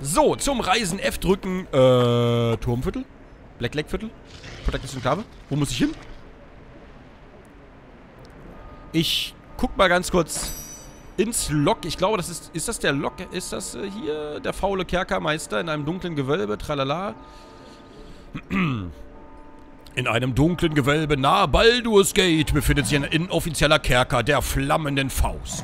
So, zum Reisen F drücken. Turmviertel? Blackleg-Viertel? Protected Enklave? Wo muss ich hin? Ich guck mal ganz kurz ins Lok. Ich glaube, das ist... Ist das der Lok? Ist das hier der faule Kerkermeister in einem dunklen Gewölbe? Tralala. In einem dunklen Gewölbe nahe Baldur's Gate befindet sich ein inoffizieller Kerker der flammenden Faust.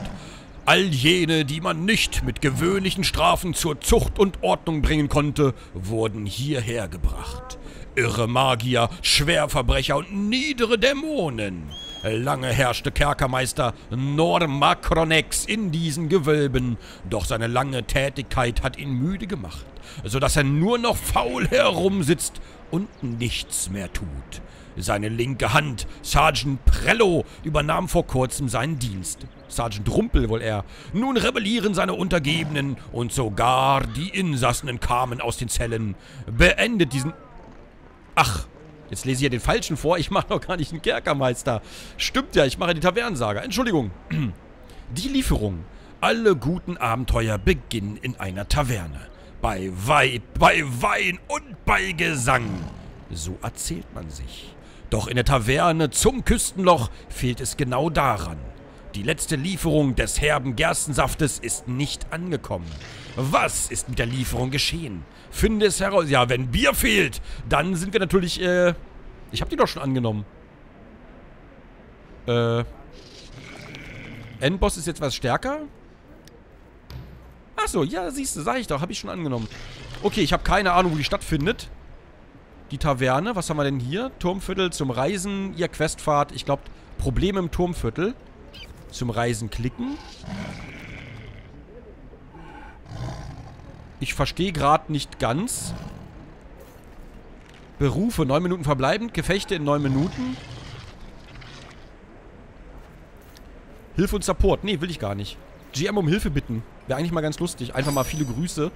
All jene, die man nicht mit gewöhnlichen Strafen zur Zucht und Ordnung bringen konnte, wurden hierher gebracht. Irre Magier, Schwerverbrecher und niedere Dämonen. Lange herrschte Kerkermeister Normakronex in diesen Gewölben, doch seine lange Tätigkeit hat ihn müde gemacht, sodass er nur noch faul herumsitzt und nichts mehr tut. Seine linke Hand, Sergeant Prello, übernahm vor kurzem seinen Dienst. Sergeant Rumpel wohl er. Nun rebellieren seine Untergebenen und sogar die Insassen kamen aus den Zellen. Beendet diesen... Ach, jetzt lese ich ja den Falschen vor. Ich mache doch gar nicht einen Kerkermeister. Stimmt ja, ich mache die Tavernensaga. Entschuldigung. Die Lieferung. Alle guten Abenteuer beginnen in einer Taverne. Bei Wein und bei Gesang. So erzählt man sich. Doch in der Taverne zum Küstenloch fehlt es genau daran. Die letzte Lieferung des herben Gerstensaftes ist nicht angekommen. Was ist mit der Lieferung geschehen? Finde es heraus. Ja, wenn Bier fehlt, dann sind wir natürlich, ich habe die doch schon angenommen. Endboss ist jetzt was stärker? Achso, ja, siehst du, sag ich doch, habe ich schon angenommen. Okay, ich habe keine Ahnung, wo die stattfindet. Die Taverne, was haben wir denn hier? Turmviertel zum Reisen, ihr Questfahrt. Ich glaube, Probleme im Turmviertel. Zum Reisen klicken. Ich verstehe gerade nicht ganz. Berufe, 9 Minuten verbleibend. Gefechte in 9 Minuten. Hilfe und Support. Nee, will ich gar nicht. GM um Hilfe bitten. Wäre eigentlich mal ganz lustig. Einfach mal viele Grüße.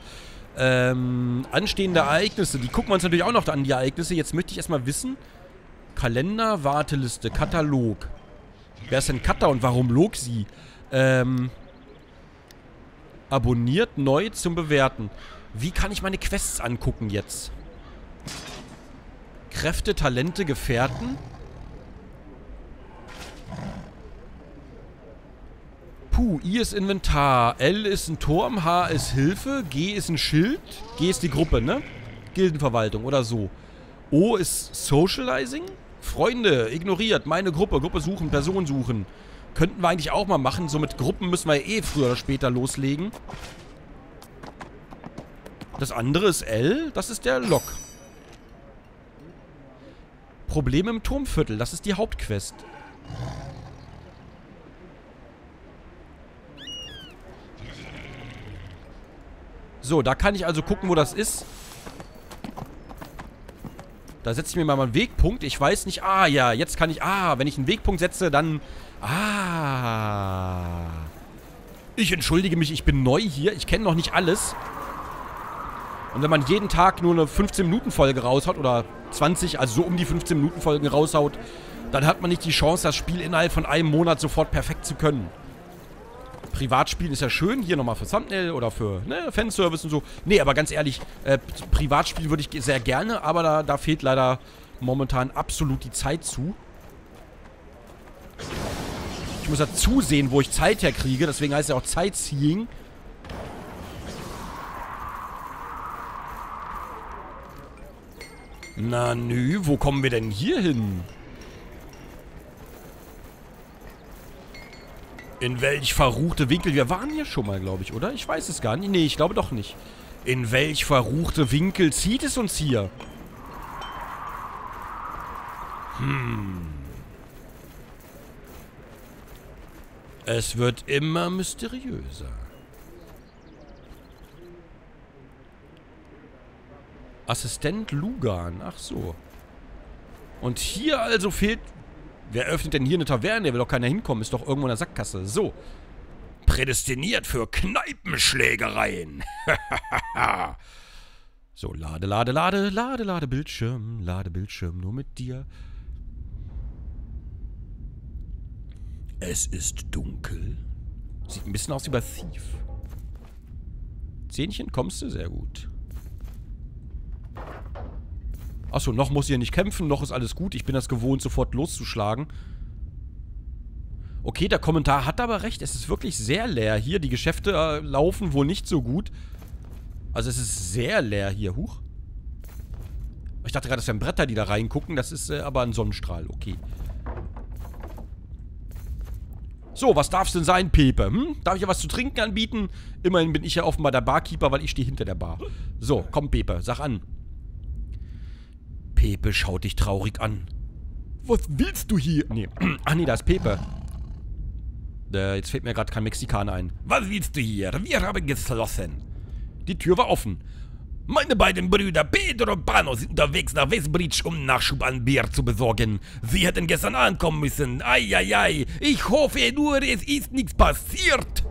Anstehende Ereignisse. Die gucken wir uns natürlich auch noch an, die Ereignisse. Jetzt möchte ich erstmal wissen. Kalender, Warteliste, Katalog. Wer ist denn Cutter und warum log sie? Abonniert neu zum Bewerten. Wie kann ich meine Quests angucken jetzt? Kräfte, Talente, Gefährten. Puh, I ist Inventar. L ist ein Turm. H ist Hilfe. G ist ein Schild. G ist die Gruppe, ne? Gildenverwaltung oder so. O ist Socializing. Freunde, ignoriert, meine Gruppe, Gruppe suchen, Person suchen. Könnten wir eigentlich auch mal machen, so mit Gruppen müssen wir eh früher oder später loslegen. Das andere ist L, das ist der Lok. Probleme im Turmviertel, das ist die Hauptquest. So, da kann ich also gucken, wo das ist. Da setze ich mir mal einen Wegpunkt. Ich weiß nicht. Ah, ja, jetzt kann ich... Ah, wenn ich einen Wegpunkt setze, dann... Ah. Ich entschuldige mich, ich bin neu hier. Ich kenne noch nicht alles. Und wenn man jeden Tag nur eine 15-Minuten-Folge raushaut, oder 20, also so um die 15-Minuten-Folgen raushaut, dann hat man nicht die Chance, das Spiel innerhalb von einem Monat sofort perfekt zu können. Privatspielen ist ja schön. Hier nochmal für Thumbnail oder für ne, Fanservice und so. Nee, aber ganz ehrlich, Privatspiel würde ich sehr gerne, aber da fehlt leider momentan absolut die Zeit zu. Ich muss ja zusehen, wo ich Zeit herkriege. Deswegen heißt es ja auch Sightseeing. Na nö, wo kommen wir denn hier hin? In welch verruchte Winkel... Wir waren hier schon mal, glaube ich, oder? Ich weiß es gar nicht. Nee, ich glaube doch nicht. In welch verruchte Winkel zieht es uns hier? Es wird immer mysteriöser. Assistent Lugan. Ach so. Und hier also fehlt... Wer öffnet denn hier eine Taverne? Da will doch keiner hinkommen. Ist doch irgendwo in der Sackgasse. So. Prädestiniert für Kneipenschlägereien. So, lade, lade, lade, lade, lade Bildschirm, nur mit dir. Es ist dunkel. Sieht ein bisschen aus wie bei Thief. 10 kommst du, sehr gut. Achso, noch muss ich ja nicht kämpfen, noch ist alles gut. Ich bin das gewohnt, sofort loszuschlagen. Okay, der Kommentar hat aber recht. Es ist wirklich sehr leer hier. Die Geschäfte laufen wohl nicht so gut. Also es ist sehr leer hier. Huch. Ich dachte gerade, das wären Bretter, die da reingucken. Das ist aber ein Sonnenstrahl. Okay. So, was darf's denn sein, Pepe? Hm? Darf ich ja was zu trinken anbieten? Immerhin bin ich ja offenbar der Barkeeper, weil ich stehe hinter der Bar. So, komm, Pepe, sag an. Pepe schaut dich traurig an. Was willst du hier? Nee. Ach nee, da ist Pepe. Jetzt fällt mir gerade kein Mexikaner ein. Was willst du hier? Wir haben geschlossen. Die Tür war offen. Meine beiden Brüder Pedro und Pano sind unterwegs nach Westbridge, um Nachschub an Bier zu besorgen. Sie hätten gestern ankommen müssen. Eieiei, ich hoffe nur, es ist nichts passiert.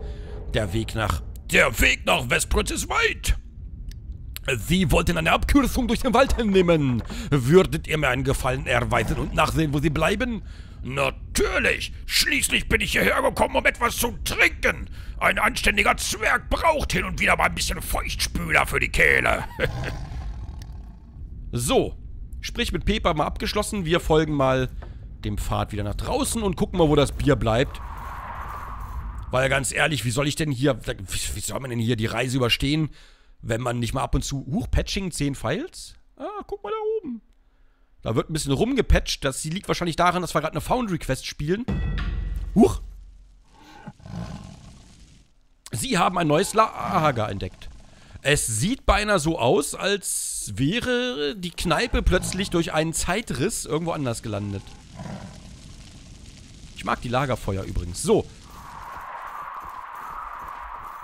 Der Weg nach Westbridge ist weit. Sie wollten eine Abkürzung durch den Wald nehmen. Würdet ihr mir einen Gefallen erweisen und nachsehen, wo sie bleiben? Natürlich! Schließlich bin ich hierher gekommen, um etwas zu trinken. Ein anständiger Zwerg braucht hin und wieder mal ein bisschen Feuchtspüler für die Kehle. So, sprich mit Pepe mal abgeschlossen. Wir folgen mal dem Pfad wieder nach draußen und gucken mal, wo das Bier bleibt. Weil ganz ehrlich, wie soll man denn hier die Reise überstehen, wenn man nicht mal ab und zu... Huch, Patching, 10 Files? Ah, guck mal da oben. Da wird ein bisschen rumgepatcht. Das liegt wahrscheinlich daran, dass wir gerade eine Foundry Quest spielen. Huch! Sie haben ein neues Lager entdeckt. Es sieht beinahe so aus, als wäre die Kneipe plötzlich durch einen Zeitriss irgendwo anders gelandet. Ich mag die Lagerfeuer übrigens. So.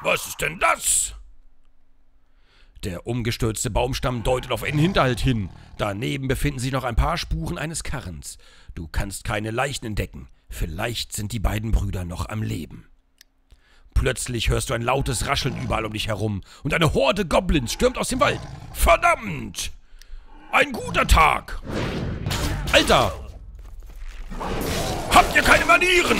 Was ist denn das? Der umgestürzte Baumstamm deutet auf einen Hinterhalt hin. Daneben befinden sich noch ein paar Spuren eines Karrens. Du kannst keine Leichen entdecken. Vielleicht sind die beiden Brüder noch am Leben. Plötzlich hörst du ein lautes Rascheln überall um dich herum und eine Horde Goblins stürmt aus dem Wald. Verdammt! Ein guter Tag! Alter! Habt ihr keine Manieren?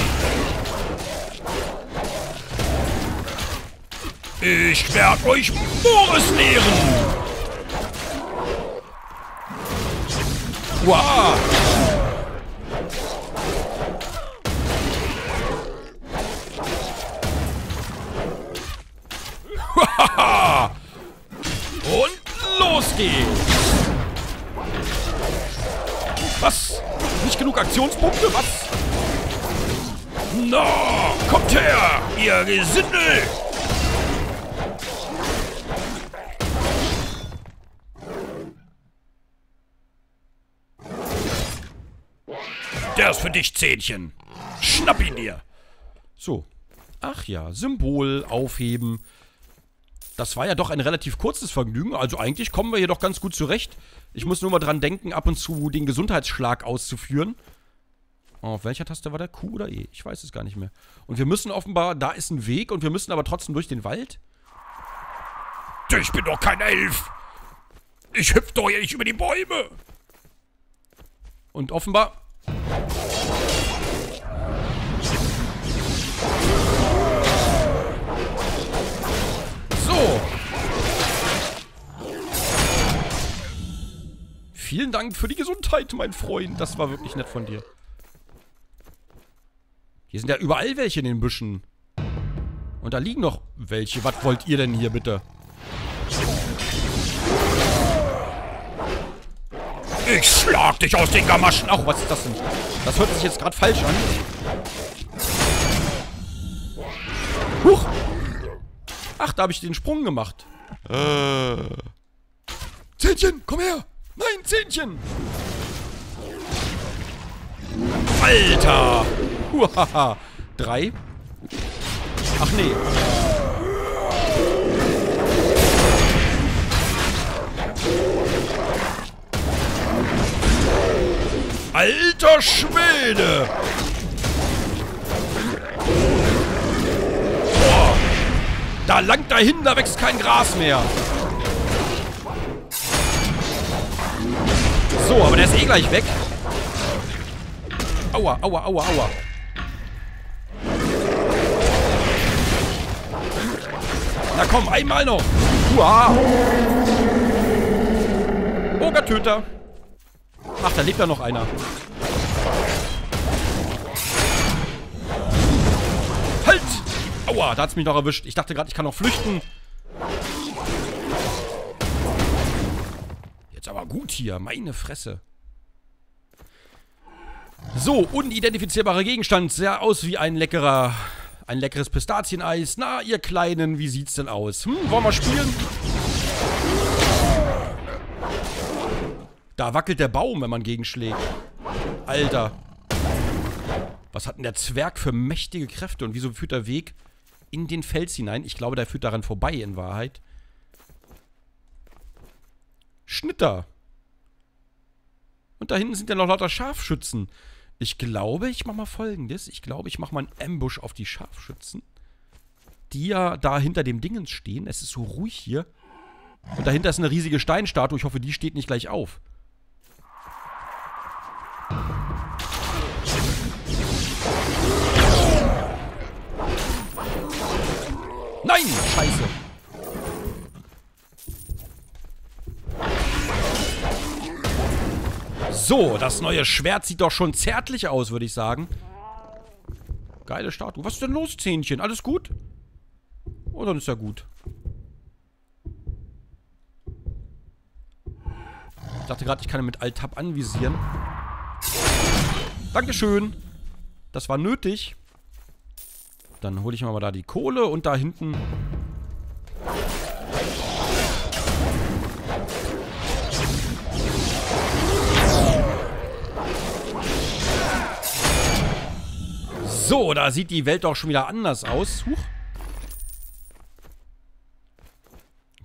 Ich werde euch Boris lehren! Wow! Und los geht's! Was? Nicht genug Aktionspunkte? Was? No! Kommt her, ihr Gesindel! Der ist für dich, Zähnchen. Schnapp ihn dir. So. Ach ja, Symbol aufheben. Das war ja doch ein relativ kurzes Vergnügen. Also eigentlich kommen wir hier doch ganz gut zurecht. Ich muss nur mal dran denken, ab und zu den Gesundheitsschlag auszuführen. Auf welcher Taste war der? Q oder E? Ich weiß es gar nicht mehr. Und wir müssen offenbar... Da ist ein Weg und wir müssen aber trotzdem durch den Wald. Ich bin doch kein Elf. Ich hüpfe doch hier nicht über die Bäume. Und offenbar... So. Vielen Dank für die Gesundheit, mein Freund. Das war wirklich nett von dir. Hier sind ja überall welche in den Büschen. Und da liegen noch welche. Was wollt ihr denn hier bitte? Ich schlag dich aus den Gamaschen. Ach, was ist das denn? Das hört sich jetzt gerade falsch an. Huch. Ach, da habe ich den Sprung gemacht. Zähnchen, komm her. Nein, Zähnchen. Alter. Uhaha. 3. Ach, nee. Alter Schwede! Boah. Da langt dahin, da wächst kein Gras mehr. So, aber der ist eh gleich weg. Aua, aua, aua, aua. Na komm, einmal noch. Uah. Ogertöter. Ach, da lebt ja noch einer. Halt! Aua, da hat's mich noch erwischt. Ich dachte gerade, ich kann noch flüchten. Jetzt aber gut hier. Meine Fresse. So, unidentifizierbarer Gegenstand. Sehr aus wie ein leckerer... Ein leckeres Pistazieneis. Na, ihr Kleinen, wie sieht's denn aus? Hm, wollen wir spielen? Da wackelt der Baum, wenn man gegenschlägt. Alter. Was hat denn der Zwerg für mächtige Kräfte? Und wieso führt der Weg in den Fels hinein? Ich glaube, der führt daran vorbei, in Wahrheit. Schnitter. Und da hinten sind ja noch lauter Scharfschützen. Ich glaube, ich mache mal Folgendes. Ich glaube, ich mache mal einen Ambush auf die Scharfschützen. Die ja da hinter dem Dingens stehen. Es ist so ruhig hier. Und dahinter ist eine riesige Steinstatue. Ich hoffe, die steht nicht gleich auf. Nein! Scheiße! So, das neue Schwert sieht doch schon zärtlich aus, würde ich sagen. Geile Statue. Was ist denn los, Zähnchen? Alles gut? Oh, dann ist ja gut. Ich dachte gerade, ich kann ihn mit Alt-Tab anvisieren. Dankeschön. Das war nötig. Dann hole ich mal da die Kohle und da hinten... So, da sieht die Welt doch schon wieder anders aus. Huch.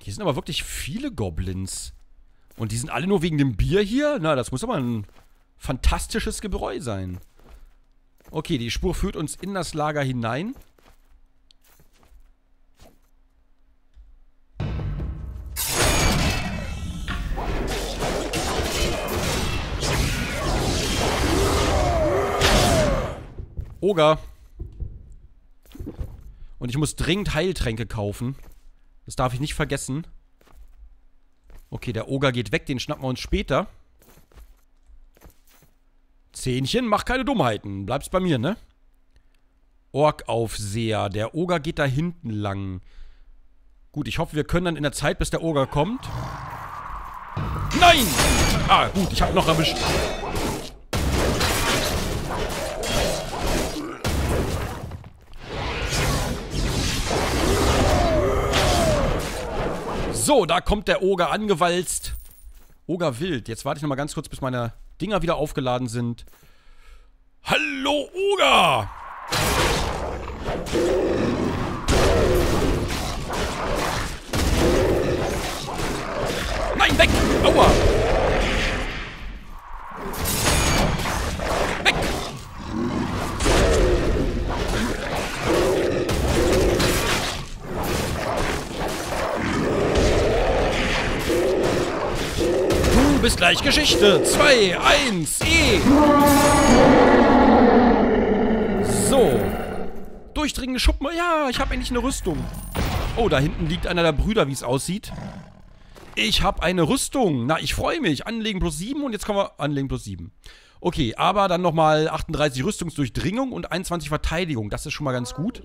Hier sind aber wirklich viele Goblins. Und die sind alle nur wegen dem Bier hier? Na, das muss aber ein fantastisches Gebräu sein. Okay, die Spur führt uns in das Lager hinein. Oger. Und ich muss dringend Heiltränke kaufen. Das darf ich nicht vergessen. Okay, der Oger geht weg. Den schnappen wir uns später. Zähnchen, mach keine Dummheiten. Bleibst bei mir, ne? Orkaufseher. Der Oger geht da hinten lang. Gut, ich hoffe, wir können dann in der Zeit, bis der Oger kommt. Nein! Ah, gut, ich hab noch erwischt. So, da kommt der Oger angewalzt. Oger wild. Jetzt warte ich nochmal ganz kurz, bis meine Dinger wieder aufgeladen sind. Hallo, Oger! Nein, weg! Aua! Weg! Bis gleich Geschichte. 2, 1, E. So. Durchdringende Schuppen. Ja, ich habe endlich eine Rüstung. Oh, da hinten liegt einer der Brüder, wie es aussieht. Ich habe eine Rüstung. Na, ich freue mich. Anlegen plus 7 und jetzt kommen wir... Anlegen plus 7. Okay, aber dann nochmal 38 Rüstungsdurchdringung und 21 Verteidigung. Das ist schon mal ganz gut.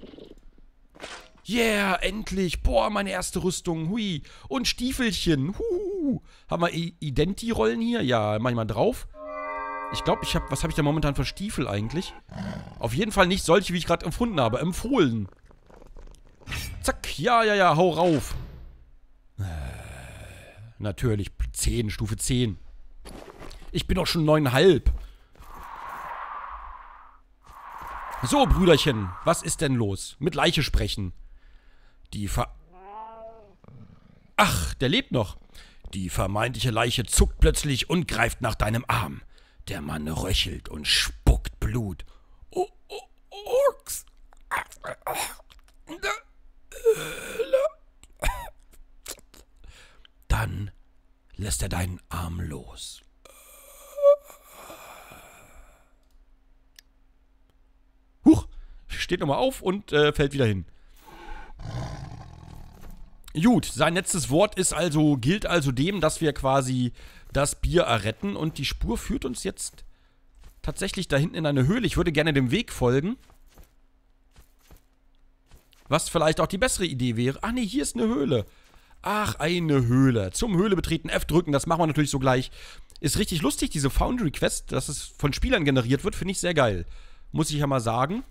Yeah, endlich. Boah, meine erste Rüstung. Hui. Und Stiefelchen. Hu. Haben wir Identi-Rollen hier? Ja, mach ich mal drauf. Ich glaube, ich habe... Was habe ich da momentan für Stiefel eigentlich? Auf jeden Fall nicht solche, wie ich gerade empfunden habe. Empfohlen. Zack. Ja, ja, ja. Hau rauf. Natürlich. 10. Stufe 10. Ich bin doch schon 9,5. So, Brüderchen. Was ist denn los? Mit Leiche sprechen. Die Ver... Ach, der lebt noch. Die vermeintliche Leiche zuckt plötzlich und greift nach deinem Arm. Der Mann röchelt und spuckt Blut. Oh, oh, Ochs. Dann lässt er deinen Arm los. Huch, steht nochmal auf und fällt wieder hin. Gut, sein letztes Wort ist also, gilt also dem, dass wir quasi das Bier erretten. Und die Spur führt uns jetzt tatsächlich da hinten in eine Höhle. Ich würde gerne dem Weg folgen. Was vielleicht auch die bessere Idee wäre. Ach nee, hier ist eine Höhle. Ach, eine Höhle. Zum Höhle betreten, F drücken, das machen wir natürlich so gleich. Ist richtig lustig, diese Foundry Quest, dass es von Spielern generiert wird, finde ich sehr geil. Muss ich ja mal sagen.